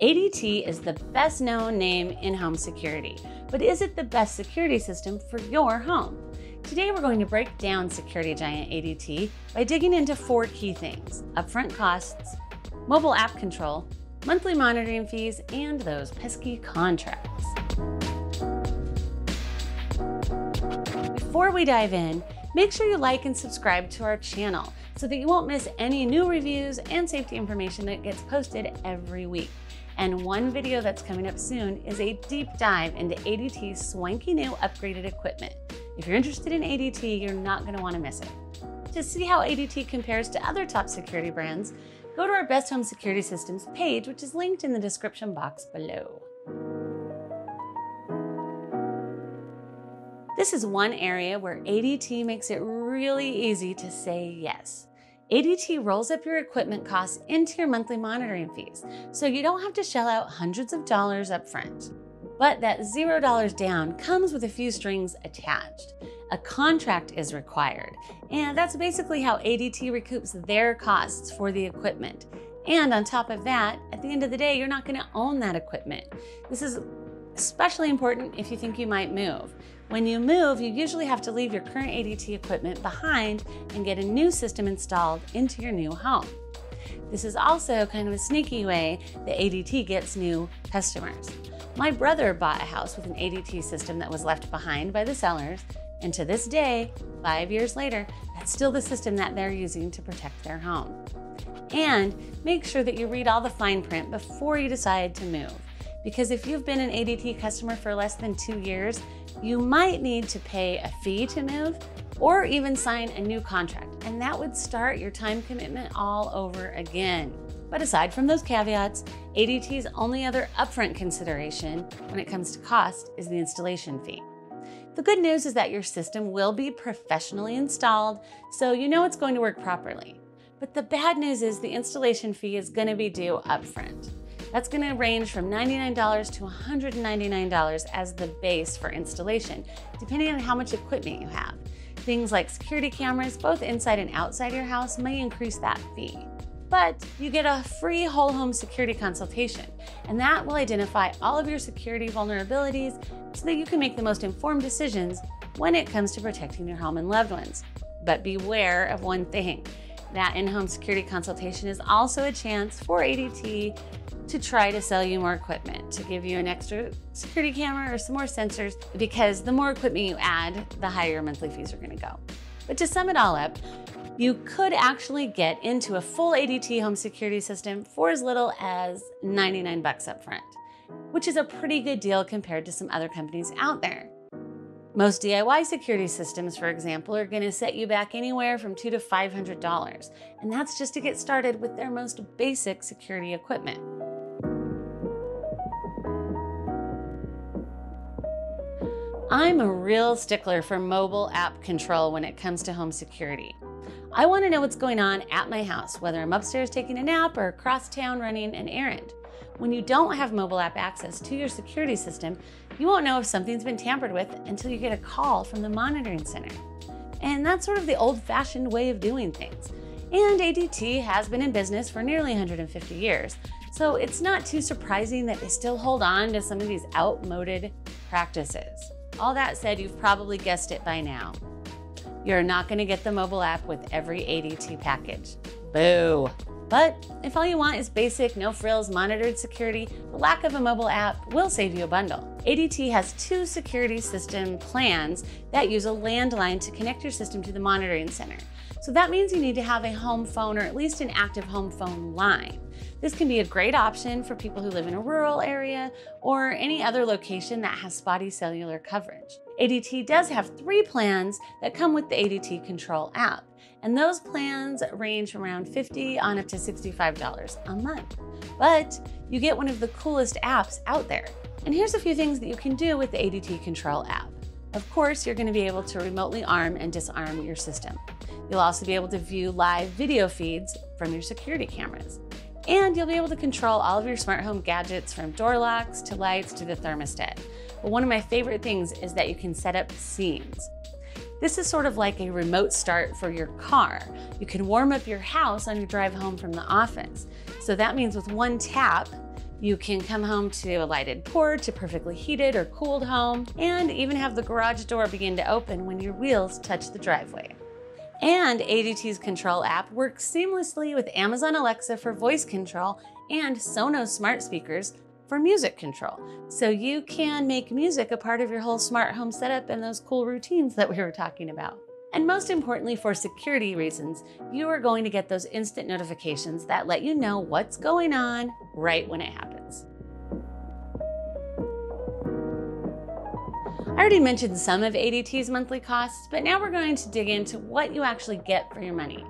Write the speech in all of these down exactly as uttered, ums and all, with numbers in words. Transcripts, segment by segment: A D T is the best known name in home security, but is it the best security system for your home? Today we're going to break down security giant A D T by digging into four key things: upfront costs, mobile app control, monthly monitoring fees, and those pesky contracts. Before we dive in, make sure you like and subscribe to our channel so that you won't miss any new reviews and safety information that gets posted every week. And one video that's coming up soon is a deep dive into A D T's swanky new upgraded equipment. If you're interested in A D T, you're not gonna wanna miss it. To see how A D T compares to other top security brands, go to our Best Home Security Systems page, which is linked in the description box below. This is one area where A D T makes it really easy to say yes. A D T rolls up your equipment costs into your monthly monitoring fees, so you don't have to shell out hundreds of dollars up front. But that zero dollars down comes with a few strings attached. A contract is required, and that's basically how A D T recoups their costs for the equipment. And on top of that, at the end of the day, you're not going to own that equipment. This is especially important if you think you might move. When you move, you usually have to leave your current A D T equipment behind and get a new system installed into your new home. This is also kind of a sneaky way that A D T gets new customers. My brother bought a house with an A D T system that was left behind by the sellers, and to this day, five years later, that's still the system that they're using to protect their home. And make sure that you read all the fine print before you decide to move. Because if you've been an A D T customer for less than two years, you might need to pay a fee to move or even sign a new contract, and that would start your time commitment all over again. But aside from those caveats, A D T's only other upfront consideration when it comes to cost is the installation fee. The good news is that your system will be professionally installed, so you know it's going to work properly. But the bad news is the installation fee is going to be due upfront. That's going to range from ninety-nine dollars to one hundred ninety-nine dollars as the base for installation, depending on how much equipment you have. Things like security cameras, both inside and outside your house, may increase that fee. But you get a free whole home security consultation, and that will identify all of your security vulnerabilities so that you can make the most informed decisions when it comes to protecting your home and loved ones. But beware of one thing. That in-home security consultation is also a chance for A D T to try to sell you more equipment, to give you an extra security camera or some more sensors, because the more equipment you add, the higher monthly fees are gonna go. But to sum it all up, you could actually get into a full A D T home security system for as little as ninety-nine bucks up front, which is a pretty good deal compared to some other companies out there. Most D I Y security systems, for example, are gonna set you back anywhere from two to five hundred dollars, and that's just to get started with their most basic security equipment. I'm a real stickler for mobile app control when it comes to home security. I want to know what's going on at my house, whether I'm upstairs taking a nap or across town running an errand. When you don't have mobile app access to your security system, you won't know if something's been tampered with until you get a call from the monitoring center. And that's sort of the old-fashioned way of doing things. And A D T has been in business for nearly one hundred fifty years, so it's not too surprising that they still hold on to some of these outmoded practices. All that said, you've probably guessed it by now. You're not going to get the mobile app with every A D T package. Boo! But if all you want is basic, no-frills, monitored security, the lack of a mobile app will save you a bundle. A D T has two security system plans that use a landline to connect your system to the monitoring center. So that means you need to have a home phone or at least an active home phone line. This can be a great option for people who live in a rural area or any other location that has spotty cellular coverage. A D T does have three plans that come with the A D T Control app, and those plans range from around fifty dollars on up to sixty-five dollars a month. But you get one of the coolest apps out there. And here's a few things that you can do with the A D T Control app. Of course, you're going to be able to remotely arm and disarm your system. You'll also be able to view live video feeds from your security cameras. And you'll be able to control all of your smart home gadgets, from door locks to lights to the thermostat. But one of my favorite things is that you can set up scenes. This is sort of like a remote start for your car. You can warm up your house on your drive home from the office. So that means with one tap, You can come home to a lighted porch, a perfectly heated or cooled home, and even have the garage door begin to open when your wheels touch the driveway. And A D T's Control app works seamlessly with Amazon Alexa for voice control and Sonos smart speakers for music control. So you can make music a part of your whole smart home setup and those cool routines that we were talking about. And most importantly, for security reasons, you are going to get those instant notifications that let you know what's going on right when it happens. I already mentioned some of A D T's monthly costs, but now we're going to dig into what you actually get for your money.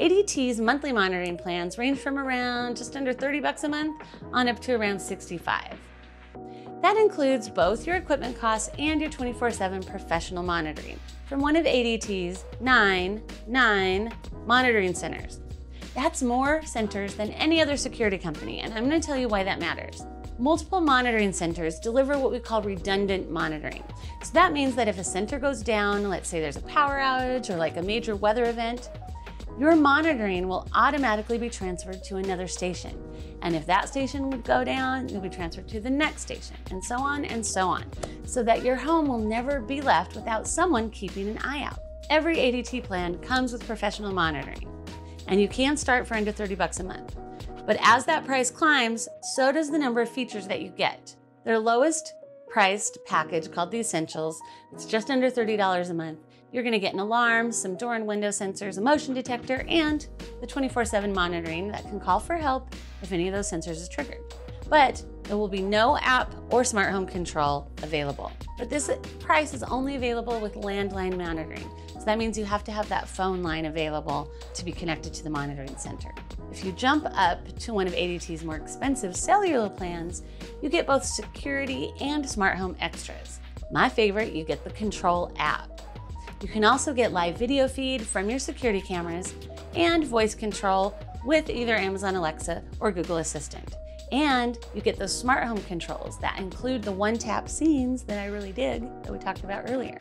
A D T's monthly monitoring plans range from around just under thirty bucks a month on up to around sixty-five. That includes both your equipment costs and your twenty-four seven professional monitoring from one of A D T's nine, nine monitoring centers. That's more centers than any other security company, and I'm going to tell you why that matters. Multiple monitoring centers deliver what we call redundant monitoring. So that means that if a center goes down, let's say there's a power outage or like a major weather event, your monitoring will automatically be transferred to another station. And if that station would go down, it'll be transferred to the next station, and so on and so on, so that your home will never be left without someone keeping an eye out. Every A D T plan comes with professional monitoring, and you can start for under thirty bucks a month. But as that price climbs, so does the number of features that you get. Their lowest priced package, called the Essentials, it's just under thirty dollars a month. You're gonna get an alarm, some door and window sensors, a motion detector, and the twenty-four seven monitoring that can call for help if any of those sensors is triggered. But there will be no app or smart home control available. But this price is only available with landline monitoring. So that means you have to have that phone line available to be connected to the monitoring center. If you jump up to one of A D T's more expensive cellular plans, you get both security and smart home extras. My favorite, you get the Control app. You can also get live video feed from your security cameras and voice control with either Amazon Alexa or Google Assistant. And you get those smart home controls that include the one-tap scenes that I really dig that we talked about earlier.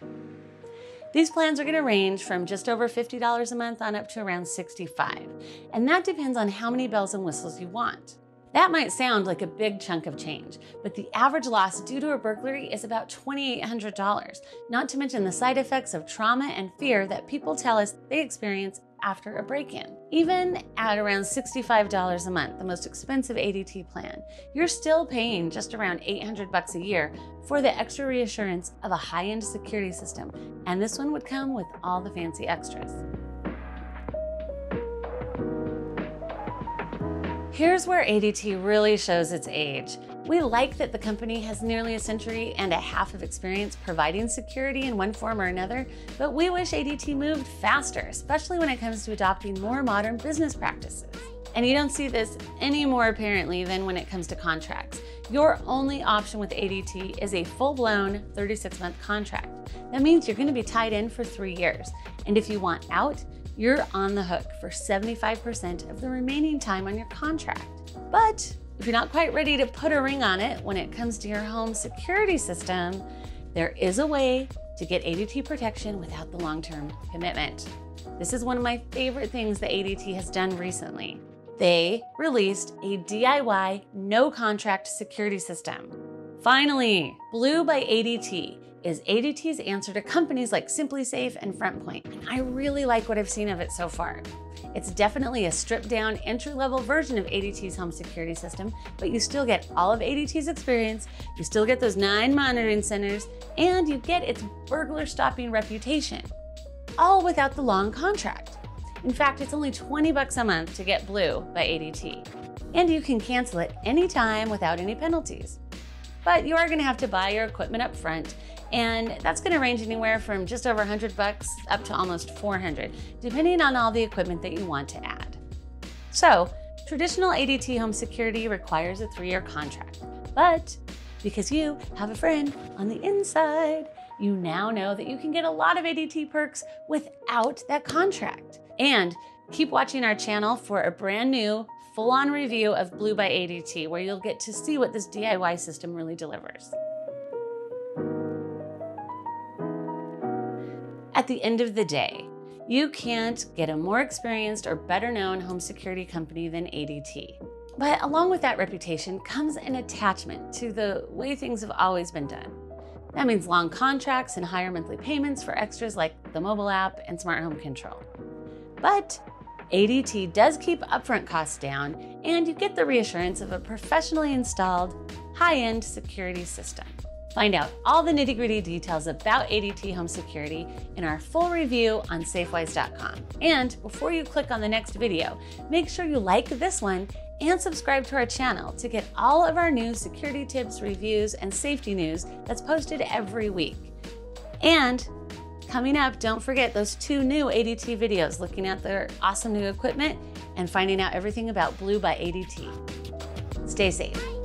These plans are going to range from just over fifty dollars a month on up to around sixty-five dollars, and that depends on how many bells and whistles you want. That might sound like a big chunk of change, but the average loss due to a burglary is about twenty-eight hundred dollars, not to mention the side effects of trauma and fear that people tell us they experience after a break-in. Even at around sixty-five dollars a month, the most expensive A D T plan, you're still paying just around eight hundred bucks a year for the extra reassurance of a high-end security system, and this one would come with all the fancy extras. Here's where A D T really shows its age. We like that the company has nearly a century and a half of experience providing security in one form or another, but we wish A D T moved faster, especially when it comes to adopting more modern business practices. And you don't see this any more apparently than when it comes to contracts. Your only option with A D T is a full-blown thirty-six month contract. That means you're going to be tied in for three years. And if you want out, you're on the hook for seventy-five percent of the remaining time on your contract. But if you're not quite ready to put a ring on it when it comes to your home security system, there is a way to get A D T protection without the long-term commitment. This is one of my favorite things that A D T has done recently. They released a D I Y, no-contract security system. Finally, Blue by A D T is A D T's answer to companies like SimpliSafe and Frontpoint, and I really like what I've seen of it so far. It's definitely a stripped-down, entry-level version of A D T's home security system, but you still get all of A D T's experience, you still get those nine monitoring centers, and you get its burglar-stopping reputation, all without the long contract. In fact, it's only twenty bucks a month to get Blue by A D T, and you can cancel it anytime without any penalties. But you are going to have to buy your equipment up front, and that's going to range anywhere from just over one hundred bucks up to almost four hundred, depending on all the equipment that you want to add. So, traditional A D T home security requires a three-year contract, but because you have a friend on the inside, you now know that you can get a lot of A D T perks without that contract. And keep watching our channel for a brand new full-on review of Blue by A D T, where you'll get to see what this D I Y system really delivers. At the end of the day, you can't get a more experienced or better known home security company than A D T. But along with that reputation comes an attachment to the way things have always been done. That means long contracts and higher monthly payments for extras like the mobile app and smart home control. But A D T does keep upfront costs down, and you get the reassurance of a professionally installed, high-end security system. Find out all the nitty-gritty details about A D T home security in our full review on SafeWise dot com. And before you click on the next video, make sure you like this one and subscribe to our channel to get all of our new security tips, reviews, and safety news that's posted every week. And coming up, don't forget those two new A D T videos looking at their awesome new equipment and finding out everything about Blue by A D T. Stay safe.